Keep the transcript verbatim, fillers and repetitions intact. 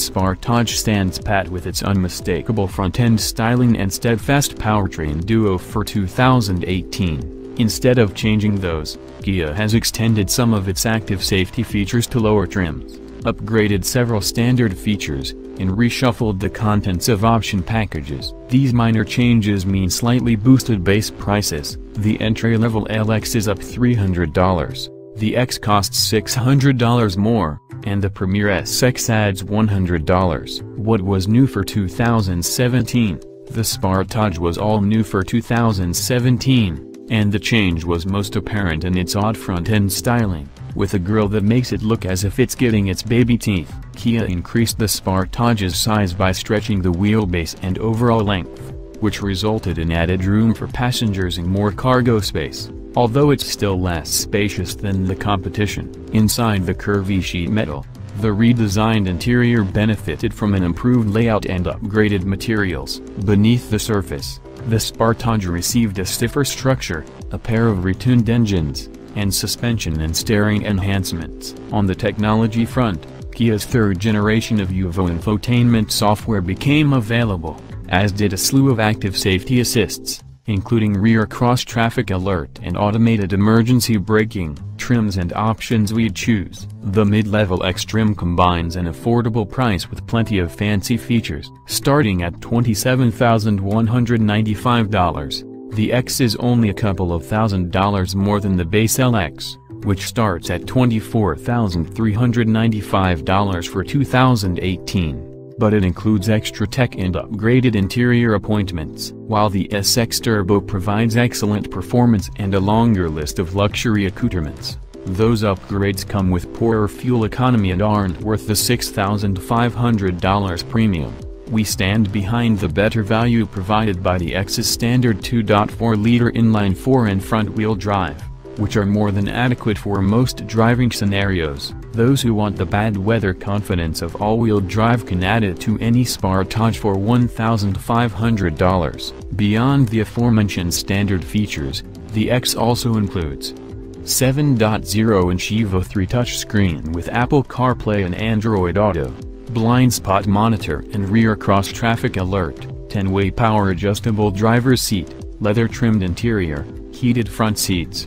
Sportage stands pat with its unmistakable front-end styling and steadfast powertrain duo for two thousand eighteen. Instead of changing those, Kia has extended some of its active safety features to lower trims, upgraded several standard features, and reshuffled the contents of option packages. These minor changes mean slightly boosted base prices. The entry-level L X is up three hundred dollars, the X costs six hundred dollars more, and the Premier S X adds one hundred dollars. What was new for two thousand seventeen? The Sportage was all new for two thousand seventeen, and the change was most apparent in its odd front-end styling, with a grille that makes it look as if it's getting its baby teeth. Kia increased the Sportage's size by stretching the wheelbase and overall length, which resulted in added room for passengers and more cargo space, although it's still less spacious than the competition. Inside the curvy sheet metal, the redesigned interior benefited from an improved layout and upgraded materials. Beneath the surface, the Sportage received a stiffer structure, a pair of retuned engines, and suspension and steering enhancements. On the technology front, Kia's third generation of U V O infotainment software became available, as did a slew of active safety assists, including rear cross-traffic alert and automated emergency braking. Trims and options we'd choose. The mid-level X trim combines an affordable price with plenty of fancy features. Starting at twenty-seven thousand one hundred ninety-five dollars. The X is only a couple of thousand dollars more than the base L X, which starts at twenty-four thousand three hundred ninety-five dollars for two thousand eighteen, but it includes extra tech and upgraded interior appointments. While the S X Turbo provides excellent performance and a longer list of luxury accoutrements, those upgrades come with poorer fuel economy and aren't worth the six thousand five hundred dollars premium. We stand behind the better value provided by the X's standard two point four liter inline-four and front-wheel drive, which are more than adequate for most driving scenarios. Those who want the bad weather confidence of all-wheel drive can add it to any Sportage for one thousand five hundred dollars. Beyond the aforementioned standard features, the X also includes seven point oh inch U V O three touchscreen with Apple CarPlay and Android Auto, blind spot monitor and rear cross-traffic alert, ten-way power adjustable driver's seat, leather-trimmed interior, heated front seats,